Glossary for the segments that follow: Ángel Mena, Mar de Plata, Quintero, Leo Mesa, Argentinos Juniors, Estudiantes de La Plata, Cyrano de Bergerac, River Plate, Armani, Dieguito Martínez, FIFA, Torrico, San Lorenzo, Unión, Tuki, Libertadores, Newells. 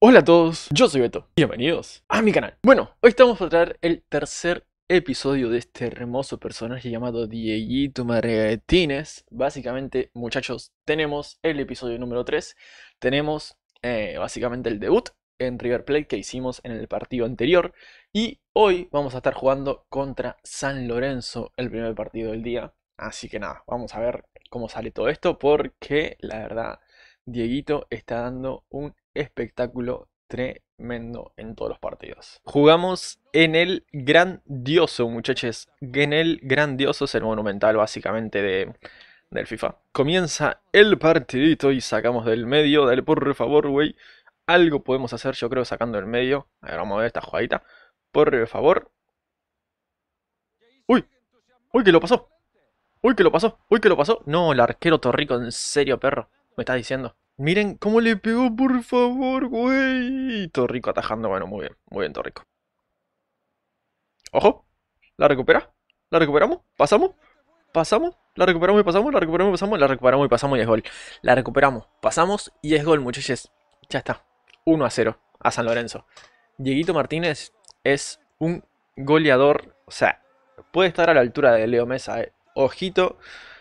Hola a todos, yo soy Beto, bienvenidos a mi canal. Bueno, hoy estamos a traer el tercer episodio de este hermoso personaje llamado Dieguito Martínez. Básicamente, muchachos, tenemos el episodio número 3. Tenemos básicamente el debut en River Plate que hicimos en el partido anterior. Y hoy vamos a estar jugando contra San Lorenzo, el primer partido del día. Así que nada, vamos a ver cómo sale todo esto, porque la verdad, Dieguito está dando un espectáculo tremendo en todos los partidos. Jugamos en el grandioso, muchachos. En el grandioso es el monumental básicamente del FIFA. Comienza el partidito y sacamos del medio. Dale, por favor, güey. Algo podemos hacer, yo creo, sacando del medio. A ver, vamos a ver esta jugadita. Por favor. ¡Uy! ¡Uy, que lo pasó! ¡Uy, que lo pasó! ¡Uy, que lo pasó! No, el arquero Torrico, en serio, perro. Me estás diciendo. Miren cómo le pegó, por favor, güey. Torrico atajando, bueno, muy bien Torrico. Ojo, la recupera, la recuperamos, pasamos, la recuperamos y pasamos, la recuperamos y pasamos, la recuperamos y pasamos y es gol. La recuperamos, pasamos y es gol, muchachos. Ya está, 1-0 a San Lorenzo. Dieguito Martínez es un goleador, o sea, puede estar a la altura de Leo Mesa, ojito.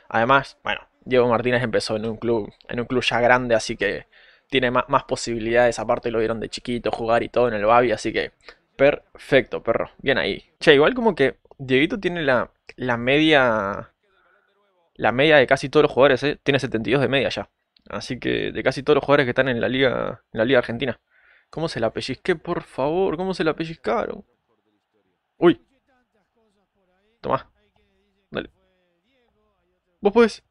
Además, bueno, Diego Martínez empezó en un club ya grande, así que tiene más posibilidades. Aparte lo vieron de chiquito jugar y todo en el Babi, así que perfecto, perro. Bien ahí. Che, igual como que Dieguito tiene la media de casi todos los jugadores, ¿eh? Tiene 72 de media ya. Así que de casi todos los jugadores que están en la liga argentina. ¿Cómo se la pellizqué, por favor? ¿Cómo se la pellizcaron? Uy. Tomá. Dale. Vos podés.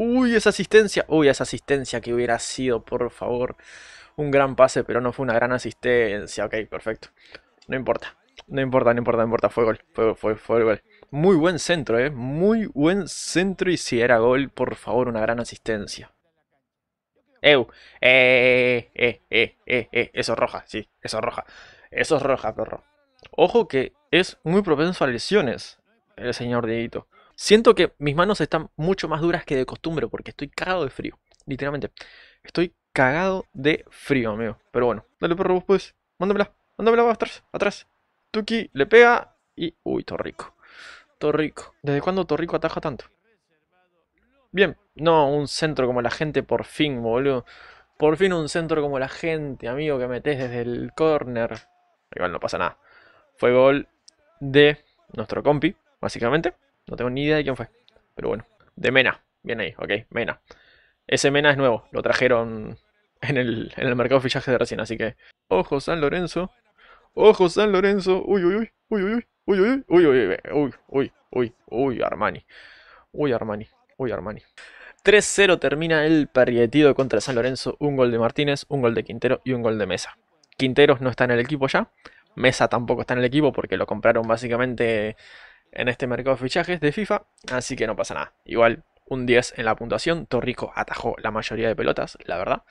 Uy, esa asistencia. Uy, esa asistencia que hubiera sido, por favor. Un gran pase, pero no fue una gran asistencia. Ok, perfecto. No importa. No importa, no importa, no importa. Fue gol. Fue gol. Muy buen centro, eh. Muy buen centro. Y si era gol, por favor, una gran asistencia. Eso es roja, sí. Eso es roja. Eso es roja, perro. Ojo que es muy propenso a lesiones el señor Dieguito. Siento que mis manos están mucho más duras que de costumbre porque estoy cagado de frío. Literalmente, estoy cagado de frío, amigo. Pero bueno, dale, perro, vos podés. Mándamela, mándamela atrás. Tuki le pega y... Uy, Torrico. Torrico. ¿Desde cuándo Torrico ataja tanto? Bien. No, un centro como la gente, por fin, boludo. Por fin un centro como la gente, amigo, que metés desde el córner. Igual no pasa nada. Fue gol de nuestro compi, básicamente. No tengo ni idea de quién fue. Pero bueno. De Mena. Bien ahí. Ok, Mena. Ese Mena es nuevo. Lo trajeron en el mercado de fichajes de recién. Así que... Ojo San Lorenzo. Ojo San Lorenzo. Uy, uy, uy. Uy, uy, uy. Uy, uy, uy. Uy, uy, uy. Uy, Armani. Uy, Armani. Uy, Armani. 3-0 termina el partido contra San Lorenzo. Un gol de Martínez, un gol de Quintero y un gol de Mesa. Quinteros no está en el equipo ya. Mesa tampoco está en el equipo porque lo compraron básicamente... en este mercado de fichajes de FIFA, así que no pasa nada. Igual, un 10 en la puntuación. Torrico atajó la mayoría de pelotas, la verdad.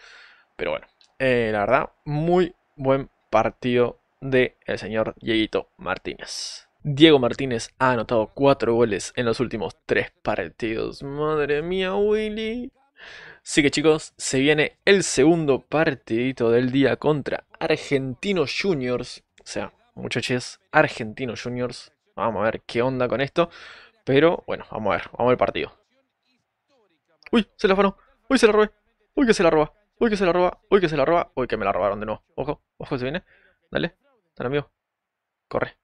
Pero bueno, la verdad, muy buen partido del señor Dieguito Martínez. Diego Martínez ha anotado 4 goles en los últimos 3 partidos. Madre mía, Willy. Así que chicos, se viene el segundo partidito del día contra Argentinos Juniors. O sea, muchachos, Argentinos Juniors. Vamos a ver qué onda con esto. Pero bueno, vamos a ver. Vamos al partido. Uy, se la afanó. Uy, se la robé. Uy, que se la roba. Uy, que se la roba. Uy, que se la roba. Uy, que me la robaron de nuevo. Ojo, ojo, se viene. Dale, dale, amigo. Corre.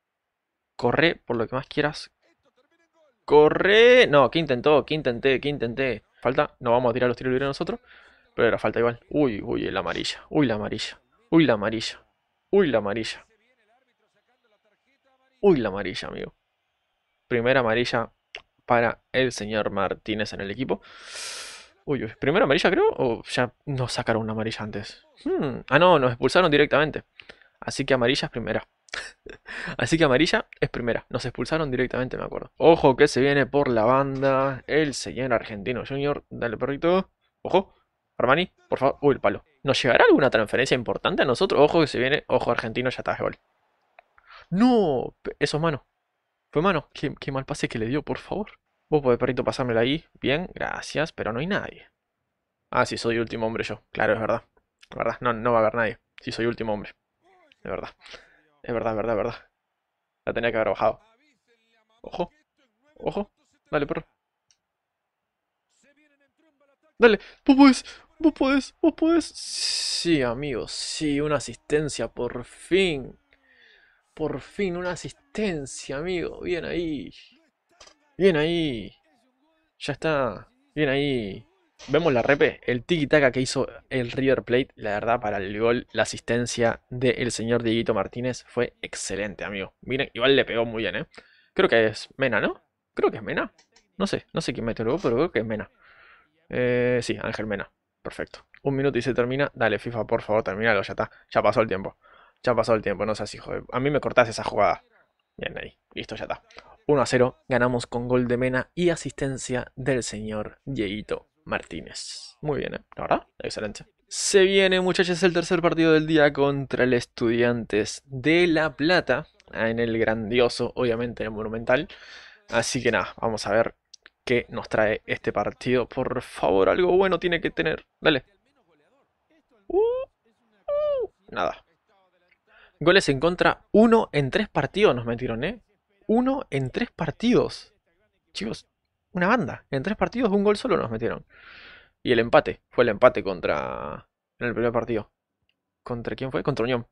Corre por lo que más quieras. Corre. No, que intentó, que intenté, que intenté. Falta. No vamos a tirar los tiros libres nosotros. Pero era falta igual. Uy, uy, la amarilla. Uy, la amarilla. Uy, la amarilla. Uy, la amarilla. Uy, la amarilla, amigo. Primera amarilla para el señor Martínez en el equipo. Uy, uy. ¿Primera amarilla, creo? ¿O ya nos sacaron una amarilla antes? Ah, no, nos expulsaron directamente. Así que amarilla es primera. Así que amarilla es primera. Nos expulsaron directamente, me acuerdo. Ojo que se viene por la banda el señor Argentino Junior. Dale, perrito. Ojo. Armani, por favor. Uy, el palo. ¿Nos llegará alguna transferencia importante a nosotros? Ojo que se viene. Ojo, Argentino, ya está, gol. ¡No! Eso es mano. Fue mano. Qué mal pase que le dio, por favor. Vos podés, perrito, pasármela ahí. Bien, gracias, pero no hay nadie. Ah, sí, soy último hombre yo. Claro, es verdad. La verdad, no va a haber nadie. Sí, soy último hombre. Es verdad. Es verdad, verdad, verdad. La tenía que haber bajado. Ojo. Ojo. Dale, perro. Dale. Vos podés. Vos podés. Vos podés. Sí, amigos. Sí, una asistencia. Por fin. Por fin una asistencia, amigo. Bien ahí. Bien ahí. Ya está. Bien ahí. Vemos la repe, el tiki-taka que hizo el River Plate, la verdad, para el gol, la asistencia del señor Dieguito Martínez fue excelente, amigo. Miren, igual le pegó muy bien, ¿eh? Creo que es Mena, ¿no? Creo que es Mena. No sé quién metió el gol, pero creo que es Mena. Sí, Ángel Mena. Perfecto. 1 minuto y se termina. Dale, FIFA, por favor, termínalo, ya está. Ya pasó el tiempo. Ya pasó el tiempo, no seas hijo de... A mí me cortás esa jugada. Bien ahí. Listo, ya está. 1-0, ganamos con gol de Mena y asistencia del señor Dieguito Martínez. Muy bien, ¿eh? La verdad, excelente. Se viene, muchachos, el tercer partido del día contra el Estudiantes de La Plata, en el grandioso, obviamente, en el Monumental. Así que nada, vamos a ver qué nos trae este partido. Por favor, algo bueno tiene que tener. Dale. Nada. Goles en contra, 1 en 3 partidos nos metieron, ¿eh? 1 en 3 partidos. Chicos, una banda. En 3 partidos, 1 gol solo nos metieron. Y el empate. Fue el empate contra... En el primer partido. ¿Contra quién fue? Contra Unión.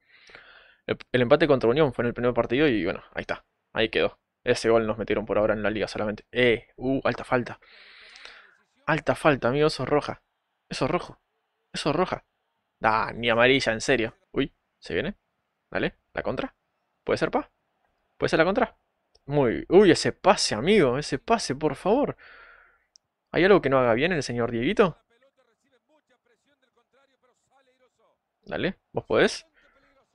El empate contra Unión fue en el primer partido y bueno, ahí está. Ahí quedó. Ese gol nos metieron por ahora en la liga solamente. Alta falta. Alta falta, amigo. Eso es roja. Eso es rojo. Eso es roja. Ah, ni amarilla, en serio. Uy, se viene. Dale, la contra. ¿Puede ser, pa? ¿Puede ser la contra? Muy... Uy, ese pase, amigo. Ese pase, por favor. ¿Hay algo que no haga bien el señor Dieguito? Dale, ¿vos podés?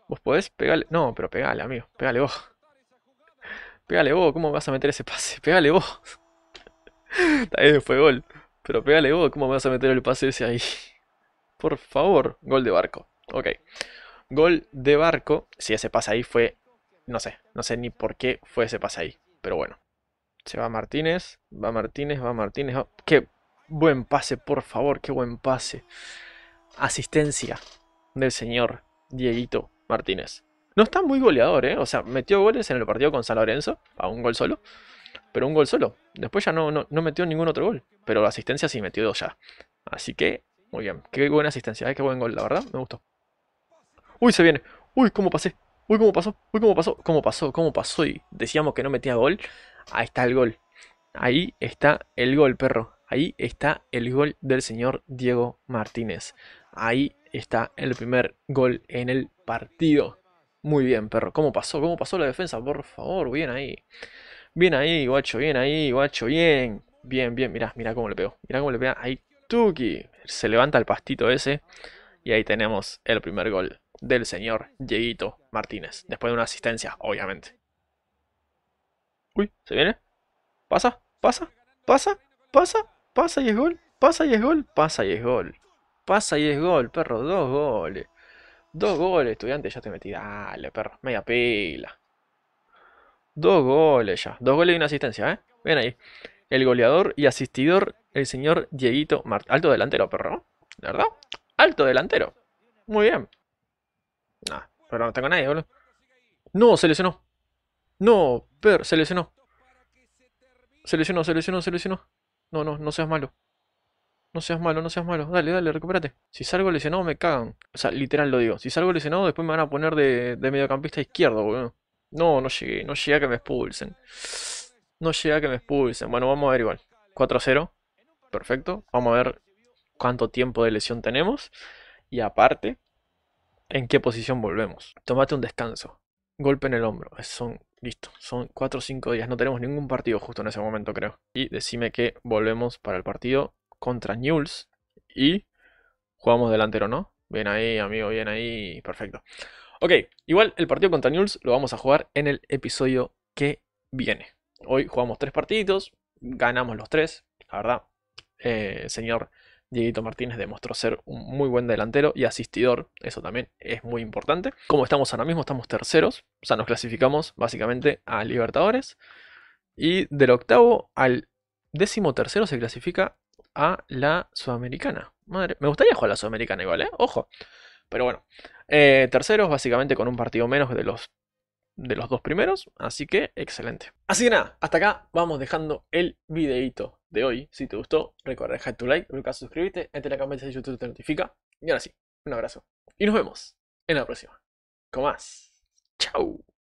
¿Vos podés? Pegale. No, pero pegale, amigo. Pegale vos. Pegale vos. ¿Cómo vas a meter ese pase? Pegale vos. También fue gol. Pero pegale vos. ¿Cómo vas a meter el pase ese ahí? Por favor. Gol de Barco. Ok. Gol de Barco. Si ese pase ahí fue... No sé ni por qué fue ese pase ahí. Pero bueno. Se va Martínez. Va Martínez, va Martínez. Va... Qué buen pase, por favor. Qué buen pase. Asistencia del señor Dieguito Martínez. No está muy goleador, ¿eh? O sea, metió goles en el partido con San Lorenzo. A 1 gol solo. Pero 1 gol solo. Después ya no metió ningún otro gol. Pero la asistencia sí metió 2 ya. Así que, muy bien. Qué buena asistencia. Qué buen gol, la verdad. Me gustó. Uy, se viene. Uy, cómo pasé. Uy, ¿cómo pasó? Uy, ¿cómo pasó? ¿Cómo pasó? ¿Cómo pasó? Y decíamos que no metía gol. Ahí está el gol. Ahí está el gol, perro. Ahí está el gol del señor Diego Martínez. Ahí está el primer gol en el partido. Muy bien, perro. ¿Cómo pasó? ¿Cómo pasó la defensa? Por favor, bien ahí. Bien ahí, guacho. Bien ahí, guacho. Bien. Bien, bien. Mirá cómo le pegó. Mirá cómo le pega. Ahí, Tuki. Se levanta el pastito ese. Y ahí tenemos el primer gol del señor Dieguito Martínez. Después de una asistencia, obviamente. Uy, ¿se viene? Pasa, pasa, pasa, pasa, pasa y es gol. Pasa y es gol, pasa y es gol. Pasa y es gol, perro. 2 goles. 2 goles, estudiante, ya te metí. Dale, perro, media pila. 2 goles ya. 2 goles y una asistencia, ¿eh? Ven ahí. El goleador y asistidor, el señor Dieguito Martínez. Alto delantero, perro. ¿De verdad? Alto delantero. Muy bien. Nah, pero no tengo a nadie, boludo. No, se lesionó. No, pero se lesionó. Se lesionó. No seas malo. No seas malo. Dale, recupérate. Si salgo lesionado me cagan. O sea, literal lo digo. Si salgo lesionado después me van a poner de mediocampista izquierdo, boludo. No llegué a que me expulsen. Bueno, vamos a ver igual. 4-0. Perfecto. Vamos a ver cuánto tiempo de lesión tenemos. Y aparte... ¿En qué posición volvemos? Tomate un descanso. Golpe en el hombro. Listo. Son 4 o 5 días. No tenemos ningún partido justo en ese momento, creo. Y decime que volvemos para el partido contra Newells. Y jugamos delantero, ¿no? Bien ahí, amigo. Bien ahí. Perfecto. Ok. Igual el partido contra Newells lo vamos a jugar en el episodio que viene. Hoy jugamos 3 partiditos. Ganamos los 3. La verdad, señor... Dieguito Martínez demostró ser un muy buen delantero y asistidor, eso también es muy importante. Como estamos ahora mismo, estamos terceros, o sea, nos clasificamos básicamente a Libertadores. Y del 8º al 13º se clasifica a la Sudamericana. Madre, me gustaría jugar a la Sudamericana igual, ¿eh? Ojo. Pero bueno, Terceros, básicamente con un partido menos de los dos primeros, así que excelente. Así que nada, hasta acá vamos dejando el videito de hoy. Si te gustó, recuerda dejar tu like, en el caso suscribirte, entre la campanita de YouTube te notifica. Y ahora sí, un abrazo y nos vemos en la próxima. Con más. Chau.